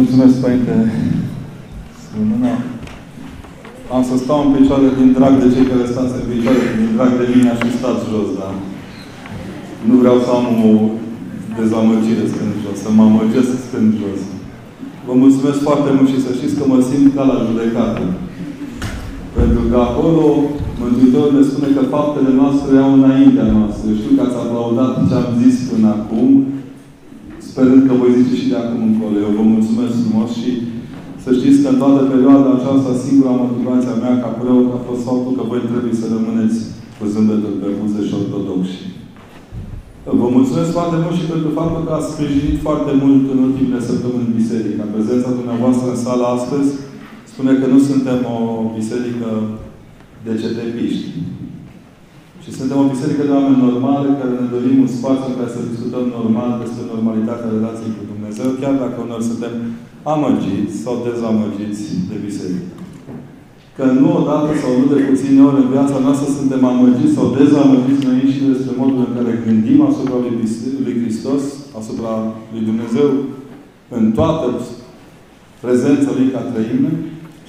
Mulțumesc, Părinte Sfântmâna. Am să stau în picioare din drag de cei care stați în picioare, din drag de mine aș fi stat jos, dar nu vreau să am o dezamăgire stând jos, să mă amăgesc stând jos. Vă mulțumesc foarte mult și să știți că mă simt ca la judecată. Pentru că acolo Mântuitorul ne spune că faptele noastre erau înaintea noastră. Știu că ați aplaudat ce am zis până acum, sperând că voi zice și de acum încolo. Eu vă mulțumesc frumos și să știți că în toată perioada aceasta, singura motivația mea ca preot a fost faptul că voi trebuie să rămâneți cu zâmbetul pe buze și ortodoxi. Vă mulțumesc foarte mult și pentru faptul că ați sprijinit foarte mult în ultimele săptămâni în biserică. Prezența dumneavoastră în sală astăzi spune că nu suntem o biserică de cetepiști. Și suntem o biserică de oameni normale, care ne dorim un spațiu în care să discutăm normal despre normalitatea relației cu Dumnezeu, chiar dacă noi suntem amăgiți sau dezamăgiți de biserică. Că nu odată sau nu de puține ori în viața noastră suntem amăgiți sau dezamăgiți noi înșine despre modul în care gândim asupra lui Hristos, asupra lui Dumnezeu, în toată prezența Lui ca Trăime,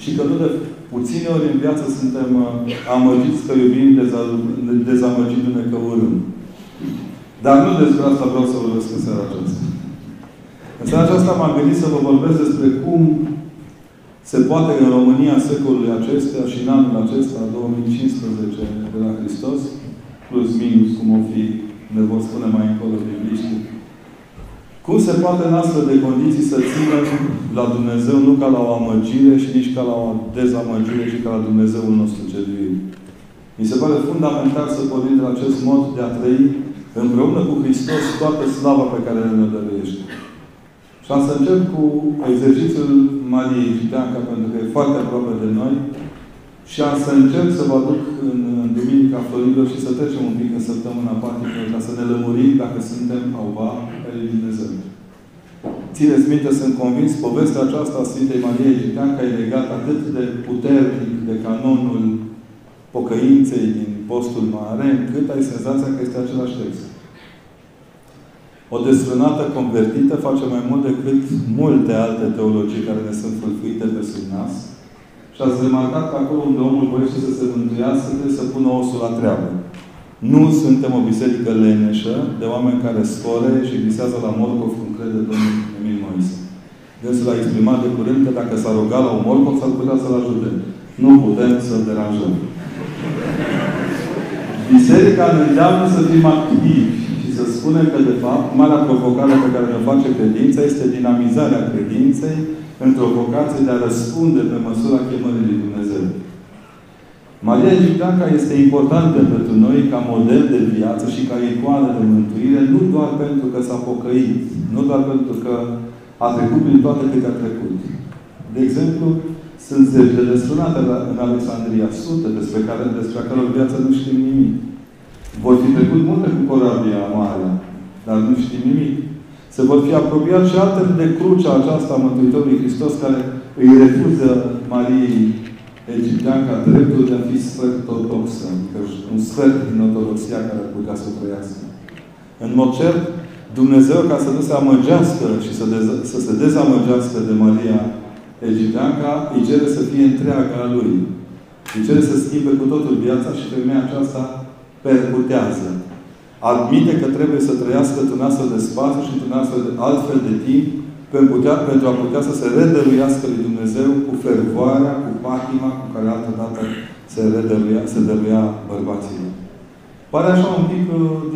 și că nu de puține ori în viață suntem amăgiți că iubim, dezamăgindu-ne că urâm. Dar nu despre asta vreau să vorbesc în seara aceasta. În seara aceasta m-am gândit să vă vorbesc despre cum se poate în România secolului acesta și în anul acesta, 2015, de la Hristos, plus minus, cum o fi, ne vor spune mai încolo bibliștii, cum se poate în astfel de condiții să ținem la Dumnezeu nu ca la o amăgire și nici ca la o dezamăgire, ci ca la Dumnezeul nostru cel viu. Mi se pare fundamental să pornim de acest mod de a trăi împreună cu Hristos toată slava pe care ne dăruiește. Și am să încep cu exercițiul Mariei Viteanca, pentru că e foarte aproape de noi. Și am să încep să vă aduc în Duminica Florilor și să trecem un pic în săptămâna patimilor, ca să ne lămurim dacă suntem cauva pe Dumnezeu. Țineți minte, sunt convins, povestea aceasta a Sfintei Maria Egipteanca e legată atât de puternic de canonul pocăinței din Postul Mare, încât ai senzația că este același text. O desfrânată convertită face mai mult decât multe alte teologii care ne sunt fâlfâite pe sub nas. Și ați remarcat că acolo unde omul voiește să se mântuiască, trebuie să pună osul la treabă. Nu suntem o biserică leneșă de oameni care score și visează la morcov, cum crede domnul Emil Moise. Dânsul a exprimat de curând că dacă s-a rugat la un morcov, s-ar putea să-l ajute. Nu putem să-l deranjăm. Biserica ne îndeamnă să fim activi. Se spune că, de fapt, marea provocare pe care ne face credința este dinamizarea credinței într-o vocație de a răspunde pe măsura chemării lui Dumnezeu. Maria Egipteanca este importantă pentru noi ca model de viață și ca icoană de mântuire, nu doar pentru că s-a pocăit, nu doar pentru că a trecut prin toate câte a trecut. De exemplu, sunt zeci de desfrânate în Alexandria, sute despre care viața nu știm nimic. Vor fi trecut multe cu corabia mare, dar nu știm nimic. Se vor fi apropiat și altele de crucea aceasta a Mântuitorului Hristos, care îi refuză Mariei Egipteanca dreptul de a fi sfert-ortodoxă, adică un sfert din ortodoxia care ar putea să o trăiască. În mod cert, Dumnezeu, ca să nu se amăgească și să se dezamăgească de Maria Egipteanca, îi cere să fie întreaga a Lui. Îi cere să schimbe cu totul viața și femeia aceasta percutează. Admite că trebuie să trăiască într-un astfel de spațiu și într-un altfel de timp pentru a putea să se redăruiască lui Dumnezeu cu fervoarea, cu patima cu care altădată se dăruia bărbaților. Pare așa un pic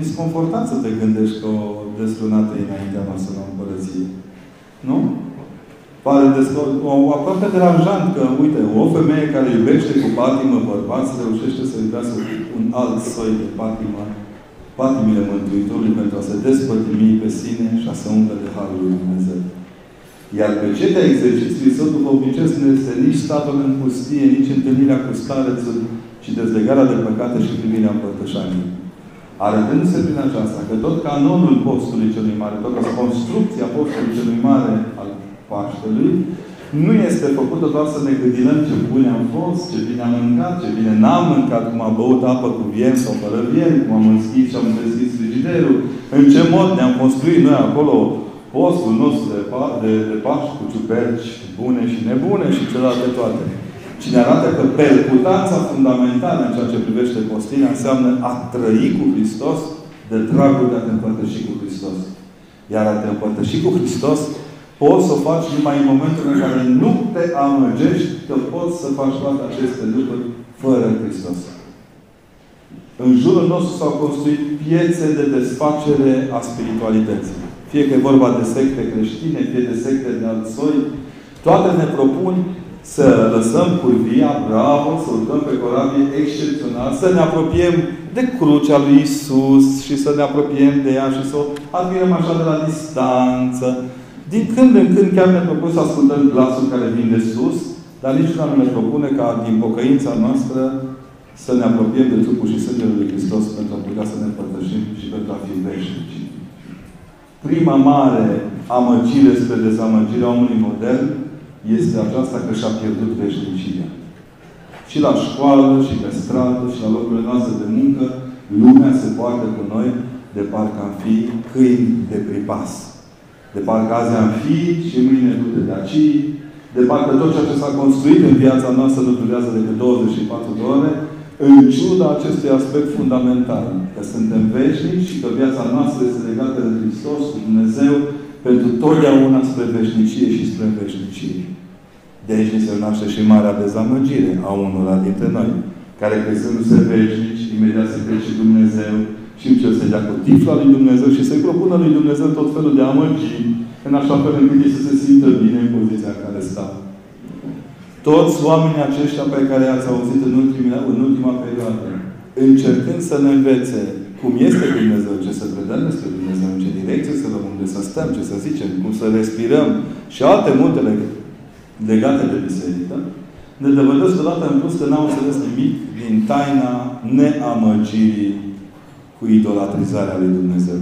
disconfortat să te gândești că o desfrânată e înaintea noastră la împărăție. Nu? Pare aproape deranjant că, uite, o femeie care iubește cu patimă bărbați reușește să iubească un alt soi de patimă, patimile Mântuitorului pentru a se despătimi pe sine și a se umple de Harul lui Dumnezeu. Iar pe cetea exercițiului său, după obicei, nu este nici statul în pustie, nici întâlnirea cu starețul, ci dezlegarea de păcate și primirea împărtășaniei. Arătându-se prin aceasta că tot canonul Postului Celui Mare, toată construcția Postului Celui Mare al Paștelui, nu este făcută doar să ne gândilăm ce bune am fost, ce bine am mâncat, ce bine n-am mâncat, cum am băut apă cu viermi sau fără viermi, cum am înschis și am deschis frigiderul, în ce mod ne-am construit noi acolo postul nostru de Paști cu ciuperci bune și nebune și celelalte toate. Cine arată că percutanța fundamentală în ceea ce privește postirea înseamnă a trăi cu Hristos de dragul de a te împărtăși cu Hristos. Iar a te împărtăși cu Hristos poți să o faci numai în momentul în care nu te amăgești că poți să faci toate aceste lucruri fără Hristos. În jurul nostru s-au construit piețe de desfacere a spiritualității. Fie că e vorba de secte creștine, fie de secte de alt soi, toate ne propun să lăsăm curvia, bravo, să urcăm pe corabie excepțional, să ne apropiem de crucea lui Isus și să ne apropiem de ea și să o admirăm așa de la distanță. Din când în când chiar ne propun să ascultăm glasul care vine de sus, dar niciuna nu ne propune ca din pocăința noastră să ne apropiem de trupul și sângele lui Hristos pentru a putea să ne împărtășim și pentru a fi veșnici. Prima mare amăgire spre dezamăgirea omului modern este aceasta că și-a pierdut veșnicia. Și la școală, și pe stradă, și la locurile noastre de muncă, lumea se poartă cu noi de parcă am fi câini de pripas. De parcă azi am fi și mâine dute de aci, de parcă tot ceea ce s-a construit în viața noastră nu durează decât 24 de ore, în ciuda acestui aspect fundamental, că suntem veșnici și că viața noastră este legată de Hristos, cu Dumnezeu, pentru totdeauna spre veșnicie și spre veșnicie. De aici ni se naște și marea dezamăgire a unora dintre noi, care crezându-se veșnici, imediat se crede și Dumnezeu, și încerc să-i dea cu tifla lui Dumnezeu și să-i propună lui Dumnezeu tot felul de amăgiri, în așa fel încât să se simtă bine în poziția în care stau. Toți oamenii aceștia pe care i-ați auzit în ultima perioadă, încercând să ne învețe cum este Dumnezeu, ce să vedem despre Dumnezeu, în ce direcție să luăm, unde să stăm, ce să zicem, cum să respirăm și alte multe legate de biserică, ne dovădesc odată în plus că n-au înțeles nimic din taina neamăgirii cu idolatrizarea lui Dumnezeu.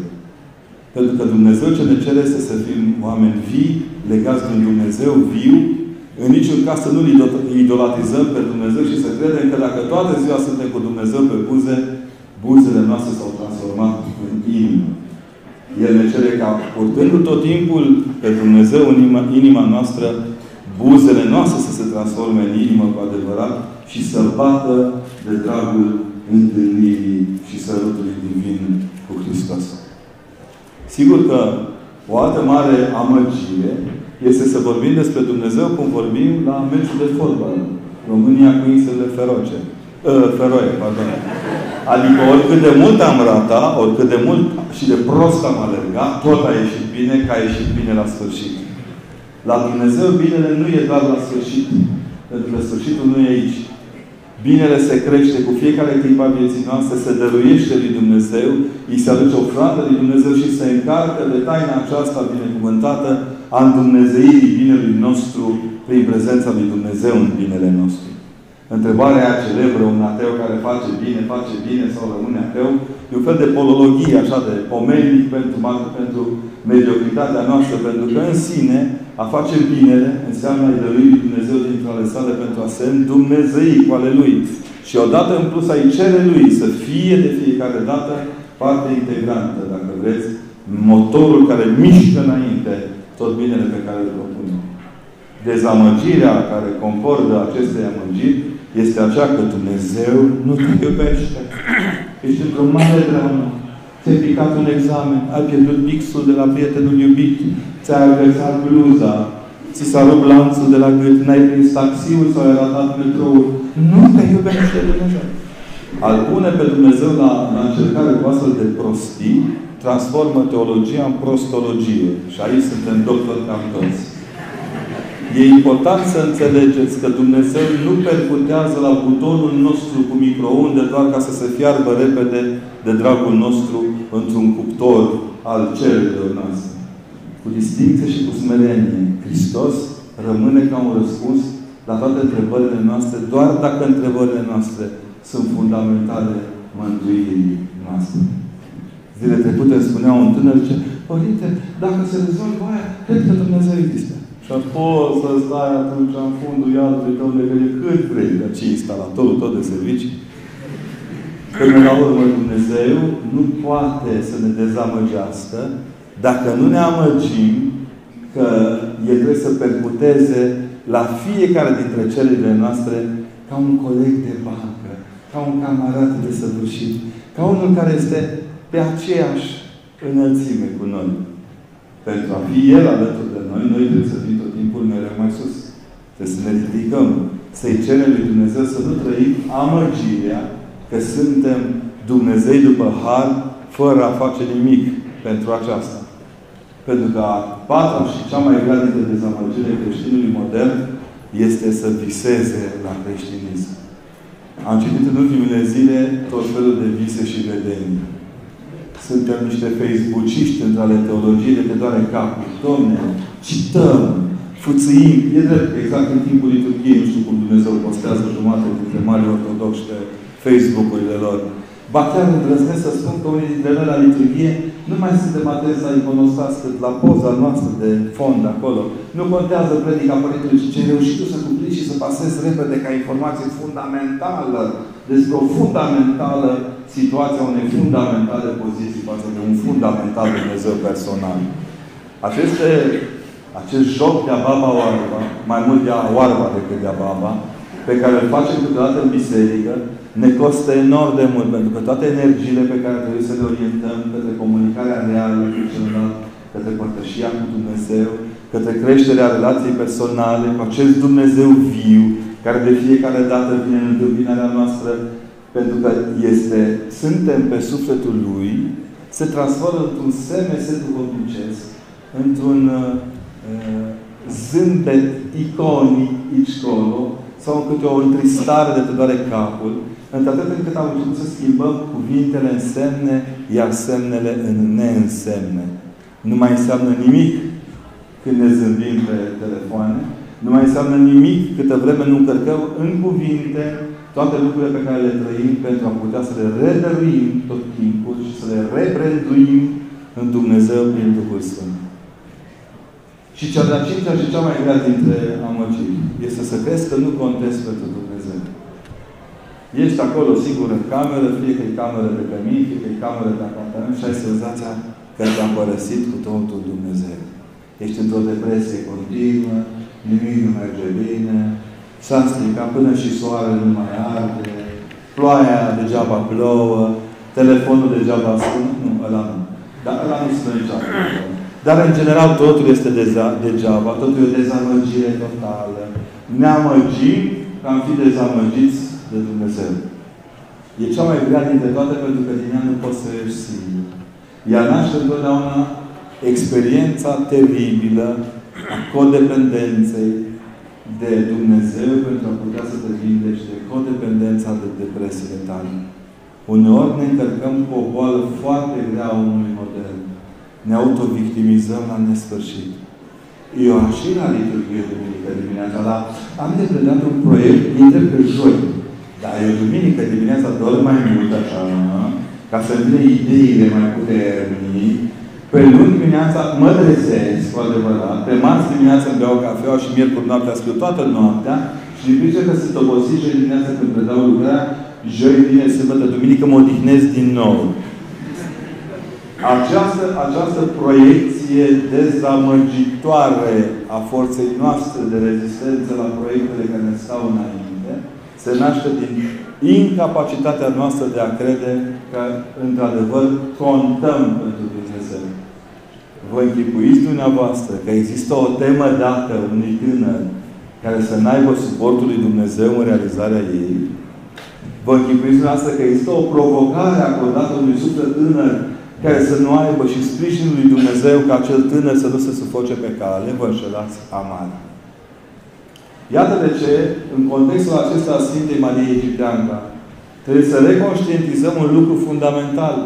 Pentru că Dumnezeu ce ne cere este să fim oameni vii, legați de Dumnezeu viu, în niciun caz să nu idolatizăm pe Dumnezeu și să credem că dacă toată ziua suntem cu Dumnezeu pe buze, buzele noastre s-au transformat în inimă. El ne cere ca, purtându-L tot timpul pe Dumnezeu în inima noastră, buzele noastre să se transforme în inimă cu adevărat și să bată de dragul întâlnirii și sărutului divin cu Hristos. Sigur că o altă mare amăgire este să vorbim despre Dumnezeu cum vorbim la meciul de fotbal. România cu insulele Feroe. Adică oricât de mult am ratat, oricât de mult și de prost am alergat, tot a ieșit bine, că a ieșit bine la sfârșit. La Dumnezeu binele nu e doar la sfârșit. Pentru că sfârșitul nu e aici. Binele se crește cu fiecare clipă a vieții noastre, se dăruiește lui Dumnezeu, îi se aduce ofrandă lui Dumnezeu și se încarcă de taina aceasta binecuvântată a îndumnezeirii binelui nostru prin prezența lui Dumnezeu în binele nostru. Întrebarea aia celebră, un ateu care face bine sau rămâne ateu, e un fel de polologie, așa de pomenic pentru mediocritatea noastră, pentru că în sine a face binele înseamnă a-i dărui lui Dumnezeu dintre ale sale pentru a se îndumnezei cu ale Lui. Și odată în plus a-i cere Lui să fie de fiecare dată parte integrantă, dacă vreți, motorul care mișcă înainte tot binele pe care îl propunem. Dezamăgirea care comportă aceste amăgiri este aceea că Dumnezeu nu te iubește. Ești într-o mare dramă. Ți-ai picat un examen, ai pierdut pixul de la prietenul iubit, ți-ai agresat bluza, ți s-a rupt lanțul de la gât, n-ai prins taxiul sau ai ratat metroul. Nu te iubește Dumnezeu. Al pune pe Dumnezeu la încercare cu astfel de prostii, transformă teologia în prostologie. Și aici suntem doctori cam toți. E important să înțelegeți că Dumnezeu nu percutează la butonul nostru cu microunde doar ca să se fiarbă repede de dragul nostru într-un cuptor al cerurilor noastre. Cu distinție și cu smerenie, Hristos rămâne ca un răspuns la toate întrebările noastre, doar dacă întrebările noastre sunt fundamentale mântuirii noastre. Zile trecute spunea un tânăr ce, părinte, dacă se rezolvă aia, cred că Dumnezeu există. Și poți să stai atunci în fundul iadului tău de găie cât vrei, dar ce instalatorul tot de servicii. Până la urmă Dumnezeu nu poate să ne dezamăgească Dacă nu ne amăgim că el trebuie să percuteze la fiecare dintre cererile noastre ca un coleg de bancă, ca un camarad desăvârșit, ca unul care este pe aceeași înălțime cu noi. Pentru a fi el alături de noi, noi trebuie să fim tot timpul mereu mai sus. Trebuie să ne ridicăm. Să-i cerem lui Dumnezeu să nu trăim amărgirea că suntem Dumnezei după har, fără a face nimic pentru aceasta. Pentru că a patra și cea mai grea dintre dezamăgire creștinului modern este să viseze la creștinism. Am citit în ultimele zile tot felul de vise și vedenii. Suntem niște facebookiști între ale teologiei de te doare capul. Dom'le, cităm, fuțuim. E drept, exact în timpul liturghiei, nu știu cum Dumnezeu postează jumătate dintre mari ortodoxi pe Facebook-urile lor. Ba chiar îndrăznesc să spun că unii dintre noi la liturghie nu mai suntem atenți la iconostați cât la poza noastră de fond acolo. Nu contează predica părintului, ci ce ai reușit să cumpli și să pasezi repede ca informație fundamentală despre o fundamentală situație, unei fundamentale poziții față de un fundamental Dumnezeu personal. Acest joc de-a baba oarba, mai mult de-a oarba decât de-a baba, pe care îl facem câteodată în biserică, ne costă enorm de mult, pentru că toate energiile pe care trebuie să le orientăm către comunicarea reală cu celălalt, către părtășia cu Dumnezeu, către creșterea relației personale cu acest Dumnezeu viu, care de fiecare dată vine în întâmpinarea noastră, pentru că suntem pe sufletul Lui, se transformă într-un SMS duhovnicesc, într-un zâmbet iconic icolo, sau în câte o întristare de te doare capul, într-atât încât am început să schimbăm cuvintele în semne, iar semnele în neînsemne. Nu mai înseamnă nimic când ne zâmbim pe telefoane, nu mai înseamnă nimic câtă vreme nu încărcăm în cuvinte toate lucrurile pe care le trăim pentru a putea să le redăruim tot timpul și să le rebranduim în Dumnezeu prin Duhul Sfânt. Și cea de-a cincea și cea mai grea dintre amăgiri este să crezi că nu contezi pentru Dumnezeu. Ești acolo, sigur, în cameră, fie că e cameră de cămin, fie că e cameră de apartament și ai senzația că te-am părăsit cu totul Dumnezeu. Ești într-o depresie continuă, nimic nu merge bine, s-a stricat până și soarele nu mai arde, ploaia degeaba plouă, telefonul degeaba sună. Nu, ăla nu. Dar ăla nu sună niciodată. Dar, în general, totul este degeaba. Totul e o dezamăgire totală. Ne amăgim că am fi dezamăgiți de Dumnezeu. E cea mai grea dintre toate pentru că din ea nu poți să ieși singur. Ea naște întotdeauna experiența teribilă a codependenței de Dumnezeu pentru a putea să te vindești de codependența de depresiile tale. Uneori ne încărcăm cu o boală foarte grea a unui modern. Ne autovictimizăm la nesfârșit. Eu am și la liturghie duminică dimineața, dar am de predat un proiect, între pe joi. Dar eu duminică dimineața dorm mai mult așa, ca să-mi vină ideile mai puternici. Pe luni dimineața mă trezesc, cu adevărat. Pe marți dimineața îmi beau cafeaua și miercuri noaptea scriu toată noaptea. Și din pricina că sunt obosit joi dimineața când predau lucrarea, joi, vineri, sâmbătă, duminică mă odihnesc din nou. Această proiecție dezamăgitoare a forței noastre de rezistență la proiectele care ne stau înainte se naște din incapacitatea noastră de a crede că, într-adevăr, contăm pentru Dumnezeu. Vă închipuiți dumneavoastră că există o temă dată unui tânăr care să n-aibă suportul lui Dumnezeu în realizarea ei? Vă închipuiți dumneavoastră că există o provocare acordată unui suflet tânăr care să nu aibă și sprijinul lui Dumnezeu ca acel tânăr să nu se sufoce pe cale? Vă înșelați amar. Iată de ce, în contextul acesta al Sfintei Mariei Egipteanca, trebuie să reconștientizăm un lucru fundamental.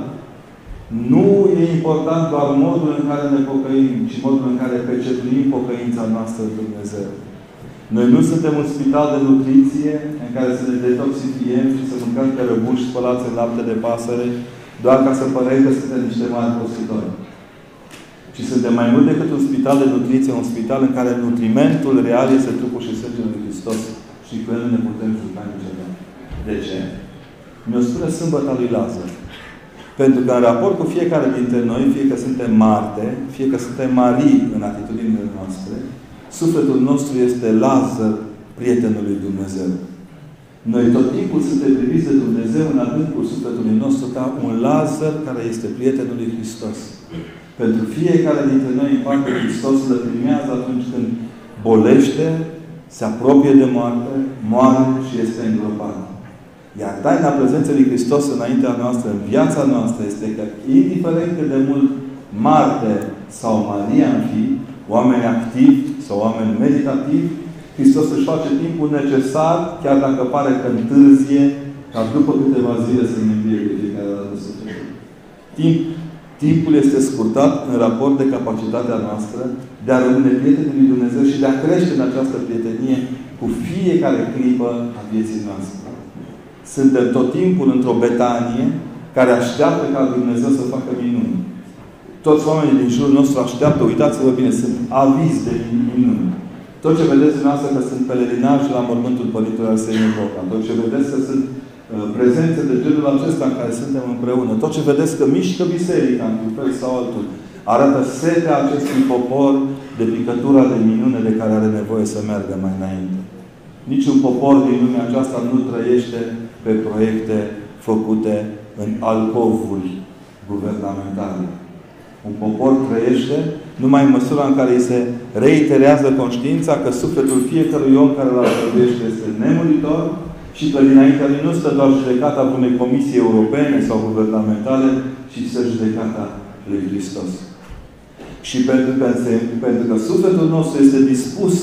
Nu e important doar modul în care ne pocăim, ci modul în care percepem pocăința noastră de Dumnezeu. Noi nu suntem un spital de nutriție în care să ne detoxifiem și să mâncăm cărăbuși spălați în lapte de pasăre doar ca să părem că suntem niște mari positori. Și suntem mai mult decât un spital de nutriție, un spital în care nutrimentul real este trupul și sângele lui Hristos. Și cu el nu ne putem juca niciodată. De ce? Mi-o spune sâmbăta lui Lazar. Pentru că în raport cu fiecare dintre noi, fie că suntem Marte, fie că suntem Marii în atitudinile noastre, sufletul nostru este Lazar, prietenul lui Dumnezeu. Noi tot timpul suntem priviți de Dumnezeu în adâncul sufletului nostru ca un Lazar care este prietenul lui Hristos. Pentru fiecare dintre noi, în parte, Hristos îl primează atunci când bolește, se apropie de moarte, moare și este îngropat. Iar taina prezenței lui Hristos înaintea noastră, în viața noastră, este că, indiferent cât de mult Marte sau Maria am fi, oameni activi sau oameni meditativi, Hristos își face timpul necesar, chiar dacă pare că întârzie, ca după câteva zile să ne învie de fiecare dată sufletul. Timpul este scurtat în raport de capacitatea noastră de a rămâne prietenii lui Dumnezeu și de a crește în această prietenie cu fiecare clipă a vieții noastre. Suntem tot timpul într-o Betanie care așteaptă ca Dumnezeu să facă minuni. Toți oamenii din jurul nostru așteaptă, uitați-vă bine, sunt avizi de minuni. Tot ce vedeți dumneavoastră că sunt pelerinaj la mormântul Părintelui Arsenie Boca, tot ce vedeți că sunt prezențe de genul acesta în care suntem împreună, tot ce vedeți că mișcă biserica, într-un fel sau altul, arată setea acestui popor de picătura de minune de care are nevoie să meargă mai înainte. Niciun popor din lumea aceasta nu trăiește pe proiecte făcute în alcovuri guvernamentale. Un popor trăiește numai în măsura în care îi se reiterează conștiința că sufletul fiecărui om care îl alcătuiește este nemuritor și că dinaintea lui nu stă doar judecata unei comisii europene sau guvernamentale, ci stă judecata lui Hristos. Și pentru că sufletul nostru este dispus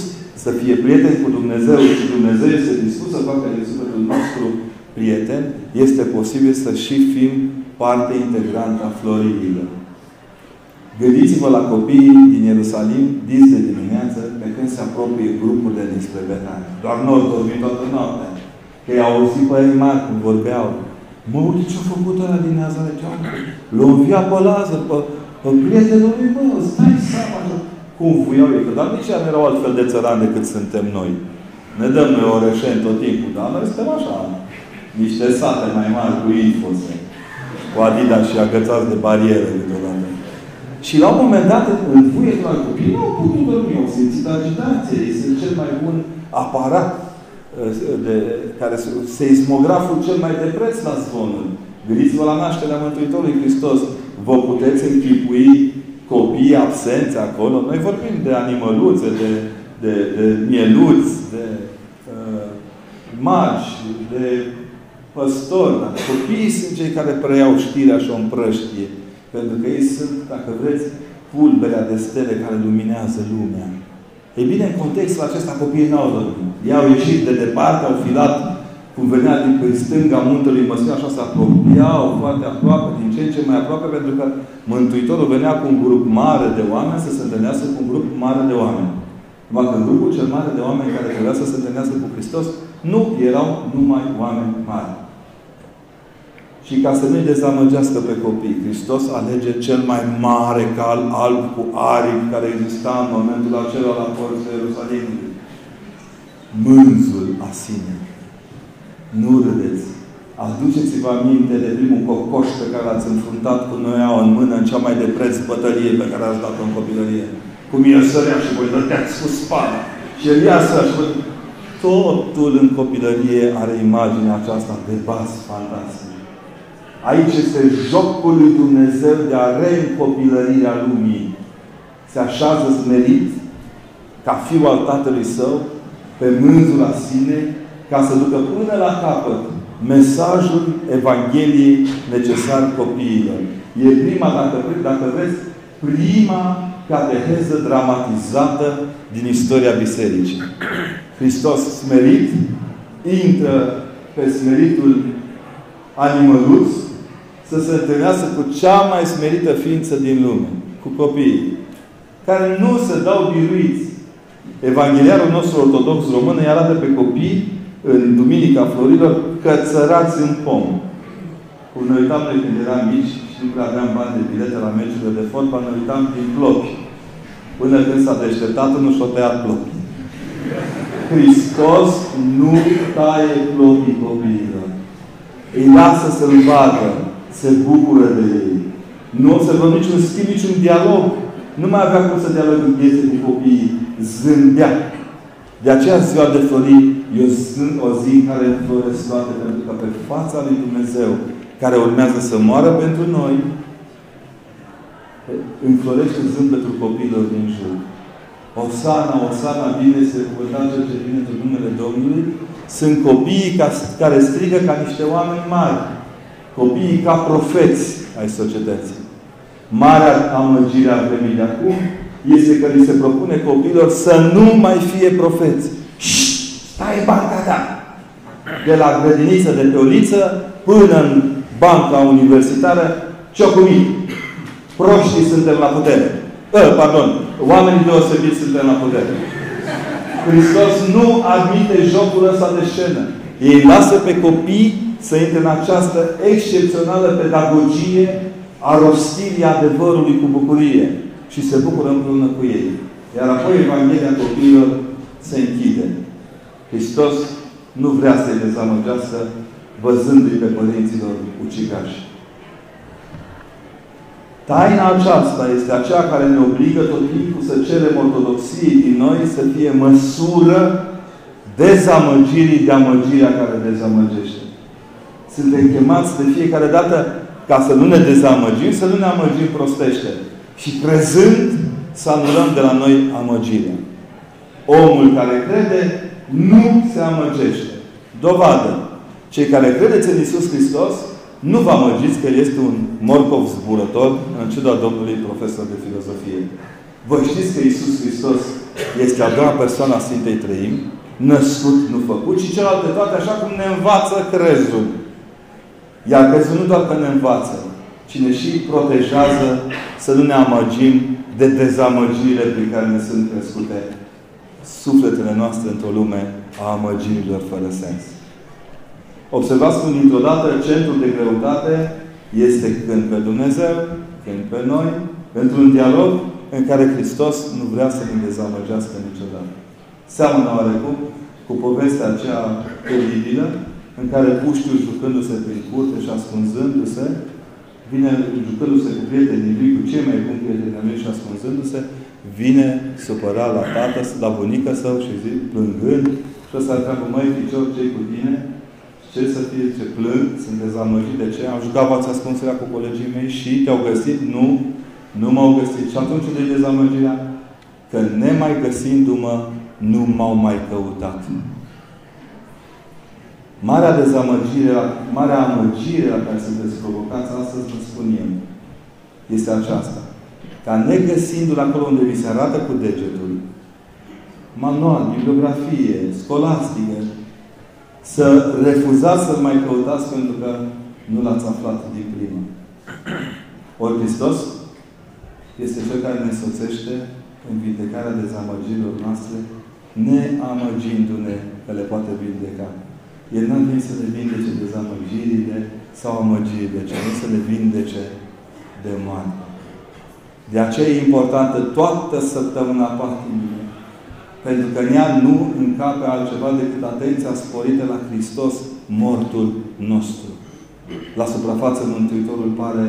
să fie prieten cu Dumnezeu și Dumnezeu este dispus să facă din sufletul nostru prieten, este posibil să și fim parte integrantă a Florilor. Gândiți-vă la copiii din Ierusalim, dis de dimineață, pe când se apropie grupurile dinspre Betania. Doar noi dormim toată noaptea. Că i-au auzit pe ei mari cum vorbeau. Mă, uite ce-a făcut ăla din Nazare, l-a înviat pe Lazar, pe prietenul lui, mă, îți dai seama cum vuiau ei. Că dar nici ea nu erau altfel de țărani decât suntem noi. Ne dăm noi orășeni tot timpul, dar noi suntem așa. Niște sate mai mari cu infose. Cu Adidas și agățați de bariere câteodată. Și la un moment dat, în vuietul al copii, nu au putut dormi, au simțit agitație. Este cel mai bun aparat, care seismograful cel mai de preț la zvonuri. Gândiți-vă la nașterea Mântuitorului Hristos. Vă puteți închipui copiii absenți acolo? Noi vorbim de animăluțe, de mieluți, de magi, de păstori. Dar copiii sunt cei care preiau știrea și o împrăștie. Pentru că ei sunt, dacă vreți, pulberea de stele care luminează lumea. Ei bine, în contextul acesta, copiii n-au dormit. Ei au ieșit de departe, au filat, cum venea din stânga muntelui Măsline, așa se apropiau foarte aproape, din ce în ce mai aproape, pentru că Mântuitorul venea cu un grup mare de oameni să se întâlnească cu un grup mare de oameni. Numai că grupul cel mare de oameni care trebuia să se întâlnească cu Hristos nu erau numai oameni mari. Și ca să nu-i dezamăgească pe copii, Hristos alege cel mai mare cal alb cu aripi care exista în momentul acela la porțile Ierusalimului. Mânzul a sine. Nu râdeți. Aduceți-vă aminte de primul cocoș pe care l-ați înfruntat cu noiaua în mână în cea mai de preț bătălie pe care ați dat-o în copilărie. Cum el sărea și voi dădeați cu spada. Și el iasă și voi... Totul în copilărie are imaginea aceasta de vas fantastic. Aici este jocul lui Dumnezeu de a reîncopilărirea lumii. Se așează smerit, ca fiul al Tatălui Său, pe mânzul la sine, ca să ducă până la capăt mesajul Evangheliei necesar copiilor. E prima, dacă vreți, prima cateheză dramatizată din istoria Bisericii. Hristos smerit intră pe smeritul animăluț să se întâlnească cu cea mai smerită ființă din lume. Cu copiii. Care nu se dau biruiți. Evangheliarul nostru ortodox român îi arată pe copii în Duminica Florilor cățărați în pom. Cum ne uitam noi când eram mici și nu prea aveam bani de bilete la meciurile de fotbal, ne uitam din plopi. Până când s-a deșteptat, nu și-o tăia plopi. Hristos nu taie plopii copiilor. Îi lasă să-L vadă. se bucură de ei. Nu observăm niciun schimb, niciun dialog. Nu mai avea cum să dialogăm piețe cu copiii. Zâmbea. De aceea ziua de flori, eu sunt o zi în care floresc toate, pentru că pe fața lui Dumnezeu, care urmează să moară pentru noi, înflorește zâmbetul copiilor din jur. Osana, Osana, bine este cuvântat cel ce vine în numele Domnului. Sunt copiii care strigă ca niște oameni mari. Copiii ca profeți ai societății. Marea amăgire a vremii de acum este că li se propune copiilor să nu mai fie profeți. Șt! Stai banca ta! De la grădiniță de pe uliță până în banca universitară, ciocumii. Proștii suntem la putere. Pardon. Oamenii deosebiți suntem la putere. Hristos nu admite jocul ăsta de scenă. Ei lasă pe copii să intre în această excepțională pedagogie a rostirii adevărului cu bucurie. Și se bucură împreună cu ei. Iar apoi Evanghelia copiilor se închide. Hristos nu vrea să-i dezamăgească văzându-i pe părinților ucigași. Taina aceasta este aceea care ne obligă tot timpul să cerem ortodoxiei din noi să fie măsură dezamăgirii de amăgirea care dezamăgește. Suntem chemați de fiecare dată ca să nu ne dezamăgim, să nu ne amăgim prostește. Și crezând, să anulăm de la noi amăgirea. Omul care crede nu se amăgește. Dovadă. Cei care credeți în Iisus Hristos, nu vă amăgiți că El este un morcov zburător, în ciuda domnului profesor de filozofie. Vă știți că Iisus Hristos este a doua persoană a Sfintei Trăimi, născut, nu făcut, și celelalte toate, așa cum ne învață crezul. Iar crezul nu doar că ne învață, ci ne și protejează să nu ne amăgim de dezamăgirile prin care ne sunt crescute sufletele noastre într-o lume a amăgirilor fără sens. Observați cum, dintr-o dată, centrul de greutate este când pe Dumnezeu, când pe noi, într-un dialog în care Hristos nu vrea să ne dezamăgească niciodată. Seamănă oarecum cu povestea aceea teribilă în care puștiul, jucându-se prin curte și ascunzându-se, vine, jucându-se cu prietenii lui, cu cei mai buni prietenii lui și ascunzându-se, vine supărat la tată, la bunică său și zice, plângând, și o să întreabă, măi, picior, ce-i cu tine? Ce să fie? Ce plâng? Sunt dezamăgit. De ce? Am jucat v-ați ascunselea cu colegii mei și te-au găsit? Nu. Nu m-au găsit. Și atunci de dezamăgirea? Că nemai găsindu-mă, nu m-au mai căutat. Marea amăgire la care sunteți provocați astăzi, vă spun eu, este aceasta. Ca negăsindu-l acolo unde vi se arată cu degetul, manual, bibliografie, scolastică, să refuzați să-L mai căutați pentru că nu L-ați aflat din prima. Ori Hristos este Cel care ne soțește în vindecarea dezamăgirilor noastre, neamăgindu-ne că le poate vindeca. El n-a venit să ne vindece dezamăgirile sau amăgirile, ci nu să le vindece de moarte. De aceea e importantă toată săptămâna Patimii. Pentru că în ea nu încape altceva decât atenția sporită la Hristos, mortul nostru. La suprafață, Mântuitorul pare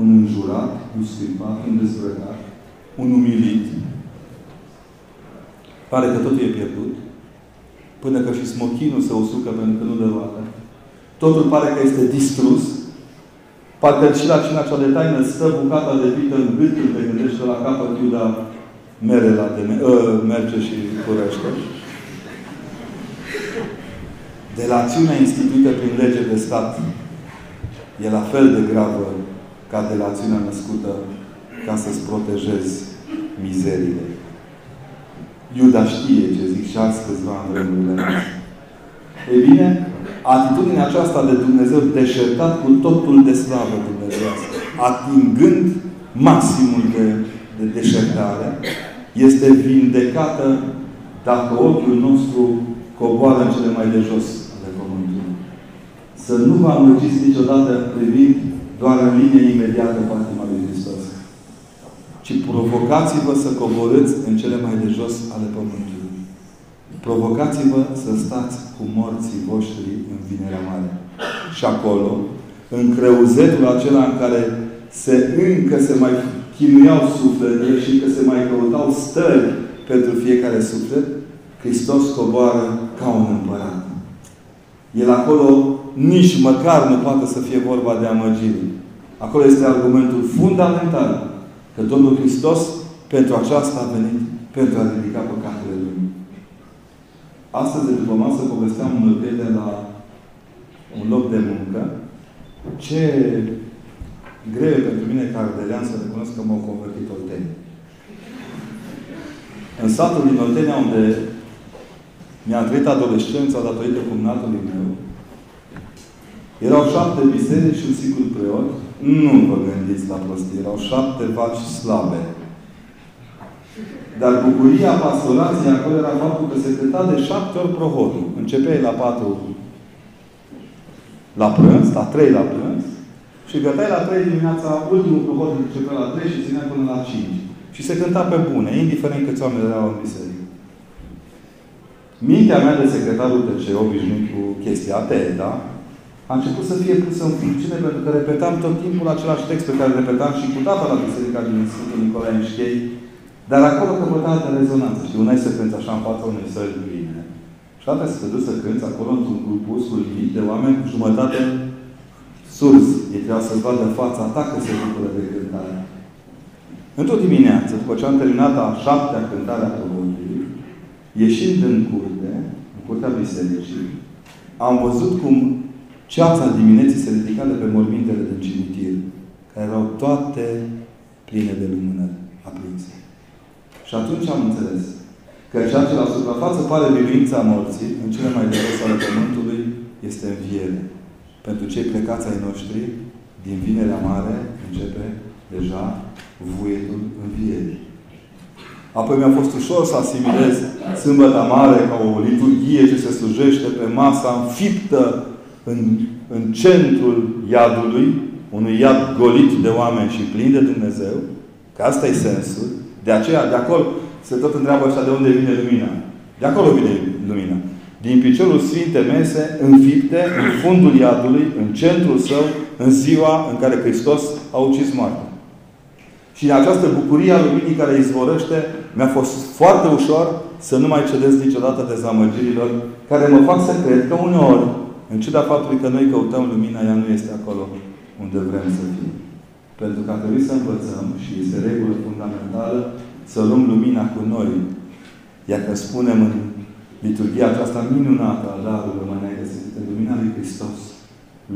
un înjurat, un scuipat, un dezbrăcat, un umilit. Pare că totul e pierdut. Până că și smochinul se usucă pentru că nu dă roadă. Totul pare că este distrus. Parcă și la cina cea de taină stă bucata de vită în gât, când te gândești la capăt Iuda, merge și curește. Delațiunea instituită prin lege de stat e la fel de gravă ca delațiunea născută ca să-ți protejezi mizeriile. Iuda știe ce zic și azi câțiva în vremurile noastre. Ei bine, atitudinea aceasta de Dumnezeu deșertat cu totul de slavă dumnezească, atingând maximul de deșertare, este vindecată dacă ochiul nostru coboară în cele mai de jos ale pământului. Să nu vă amăgiți niciodată privind doar în linie imediată Patima lui Hristos. Ci provocați-vă să coborâți în cele mai de jos ale pământului. Provocați-vă să stați cu morții voștri în Vinerea Mare. Și acolo, în creuzetul acela în care încă se mai chinuiau sufletele și că se mai căutau stări pentru fiecare suflet, Hristos coboară ca un împărat. El acolo nici măcar nu poate să fie vorba de amăgire. Acolo este argumentul fundamental că Domnul Hristos pentru aceasta a venit, pentru a ridica păcatele lumii. Astăzi, după masă, povesteam unui prieten la un loc de muncă. Ce greu pentru mine, ca ardelean, să recunosc că m-au convertit Ortenia. În satul din Ortenia, unde mi-a trăit adolescența datorită cumnatului meu, erau 7 biserici și un singur preot. Nu vă gândiți la prostie. Erau 7 vaci slabe. Dar bucuria pastorației acolo era faptul că se cânta de 7 ori prohodul. Începeai la 4 la prânz, la 3 la prânz, și gătai la 3 dimineața, ultimul prohod începea la 3 și ținea până la 5. Și se cânta pe bune, indiferent câți oameni erau în biserică. Mintea mea de secretarul de ce obișnuit cu chestia atee, da? A început să fie pusă în funcțiune pentru că repetam tot timpul același text pe care îl repetam și cu data la biserica din Sfântul Nicolae Mișchei. Dar acolo căpăta altă rezonanță. Știi, una e să cânti așa în fața unei sări bine. Și alta să te duci să cânti acolo într-un grupuscul limit de oameni cu jumătate surzi. Ei trebuia să-ți vadă fața ta că se bucură de cântare. Într-o dimineață, după ce am terminat a 7-a cântare a prohodului, ieșind în curte, în curtea bisericii, am văzut cum ceața dimineții se ridica de pe mormintele din cimitir, care erau toate pline de lumânări aprinse. Și atunci am înțeles că ceea ce la suprafață pare biruința morții, în cele mai de jos ale Pământului, este înviere. Pentru cei plecați ai noștri, din Vinerea Mare, începe deja vuietul învierii. Apoi mi-a fost ușor să asimilez Sâmbăta Mare ca o liturghie ce se slujește pe masa înfiptă în centrul iadului, unui iad golit de oameni și plin de Dumnezeu, că asta e sensul. De aceea, de acolo, se tot întreabă ăștia de unde vine lumina. De acolo vine lumina. Din piciorul Sfinte Mese, înfipte, în fundul iadului, în centrul său, în ziua în care Hristos a ucis moartea. Și în această bucurie a luminii care izvorăște, mi-a fost foarte ușor să nu mai cedez niciodată dezamăgirilor care mă fac să cred că uneori, în ciuda faptului că noi căutăm lumina, ea nu este acolo unde vrem să fim. Pentru că a trebuit să învățăm, și este regulă fundamentală, să luăm lumina cu noi. Iar că spunem în liturghia aceasta minunată a darului românei găsite, lumina lui Hristos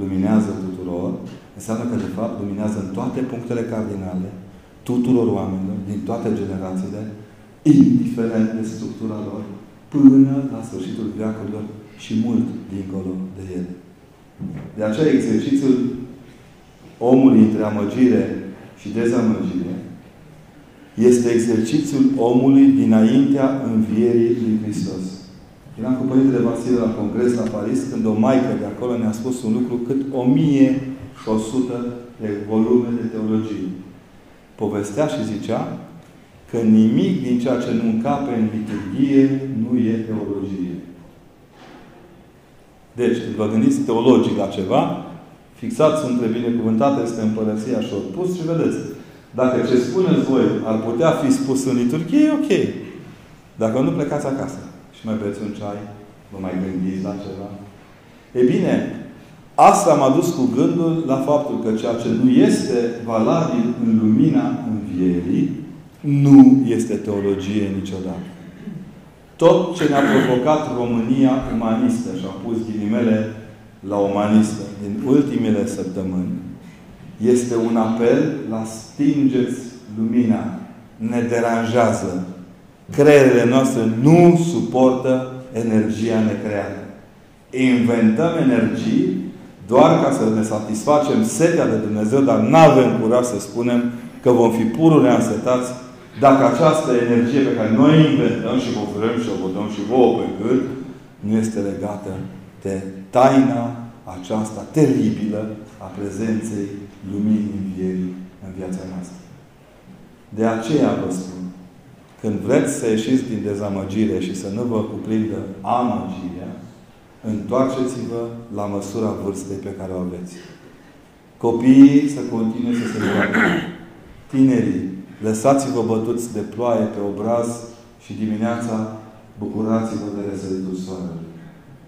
luminează tuturor, înseamnă că, de fapt, luminează în toate punctele cardinale tuturor oamenilor, din toate generațiile, indiferent de structura lor, până la sfârșitul veacurilor și mult dincolo de ele. De aceea, exercițiul omului între amăgire și dezamăgire este exercițiul omului dinaintea învierii lui Hristos. Eram cu Părintele Vasile la congres la Paris, când o maică de acolo ne-a spus un lucru cât 1100 de volume de teologie. Povestea și zicea că nimic din ceea ce nu încape în liturghie nu e teologie. Deci, când vă gândiți teologic la ceva, fixați între binecuvântate este Împărăția și Opus și vedeți. Dacă ce spuneți voi ar putea fi spus în liturghie, e ok. Dacă nu, plecați acasă. Și mai beți un ceai, vă mai gândiți la ceva. E bine, asta m-a dus cu gândul la faptul că ceea ce nu este valabil în lumina învierii, nu este teologie niciodată. Tot ce ne-a provocat România umanistă, și-a pus ghilimele la umanistă, din ultimele săptămâni, este un apel la stingeți lumina. Ne deranjează. Creierele noastre nu suportă energia necreată. Inventăm energii doar ca să ne satisfacem setea de Dumnezeu, dar n-avem curaj să spunem că vom fi pururea însetați dacă această energie pe care noi inventăm și o oferăm și o dăm și vouă pe gât, nu este legată de taina aceasta teribilă a prezenței luminii învierii în viața noastră. De aceea vă spun, când vreți să ieșiți din dezamăgire și să nu vă cuprindă amăgirea, întoarceți-vă la măsura vârstei pe care o aveți. Copiii să continue să se roage. Tinerii, lăsați-vă bătuți de ploaie pe obraz și dimineața bucurați-vă de răsăritul soarelui.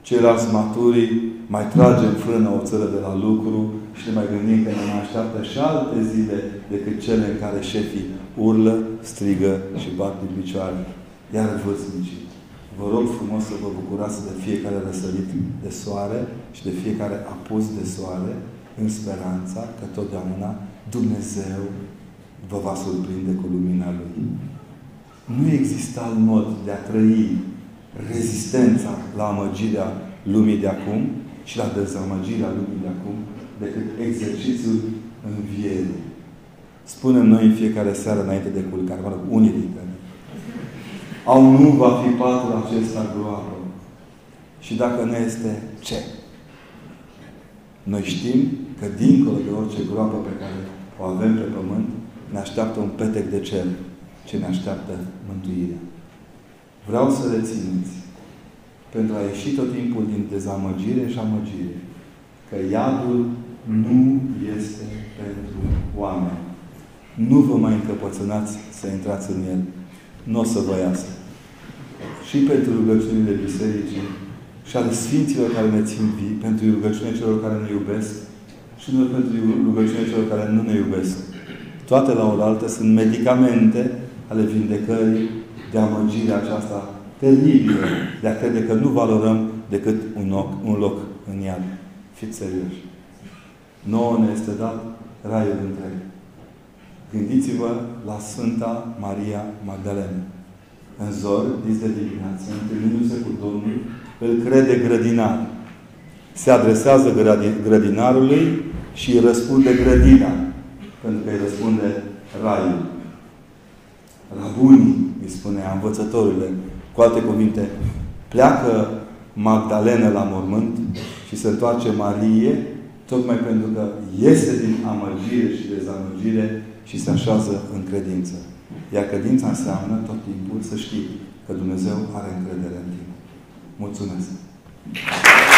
Ceilalți maturii, mai tragem frână o țără de la lucru și ne mai gândim că ne așteaptă și alte zile decât cele în care șefii urlă, strigă și bat din picioare. Iar vârstnicii, vă rog frumos să vă bucurați de fiecare răsărit de soare și de fiecare apus de soare, în speranța că totdeauna Dumnezeu vă va surprinde cu lumina Lui. Nu există alt mod de a trăi rezistența la amăgirea lumii de acum și la dezamăgirea lumii de acum decât exercițiul învierii. Spunem noi în fiecare seară înainte de culcare, mă rog, unii dintre noi. Au nu va fi patul acesta groapă. Și dacă nu este, ce? Noi știm că dincolo de orice groapă pe care o avem pe pământ, ne așteaptă un petec de cer, ce ne așteaptă mântuirea. Vreau să rețineți, pentru a ieși tot timpul din dezamăgire și amăgire, că iadul nu este pentru oameni. Nu vă mai încăpățânați să intrați în el. Nu o să vă iasă. Și pentru rugăciunile bisericii, și ale Sfinților care ne țin vii, pentru rugăciunea celor care ne iubesc, și nu pentru rugăciunea celor care nu ne iubesc. Toate la oaltă sunt medicamente ale vindecării de amăgirea aceasta teribilă, de a crede că nu valorăm decât un loc în iad. Fiți serioși. Nouă ne este dat raiul întreg. Gândiți-vă la Sfânta Maria Magdalena. În zor, dis de dimineață, întâlnindu-se cu Domnul, îl crede grădinar. Se adresează grădinarului și îi răspunde grădina, pentru că îi răspunde raiul. Rabunii, îi spune, învățătorile. Cu alte cuvinte, pleacă Magdalena la mormânt și se întoarce Marie, tocmai pentru că iese din amăgire și dezamăgire și se așează în credință. Iar credința înseamnă tot timpul să știi că Dumnezeu are încredere în tine. Mulțumesc!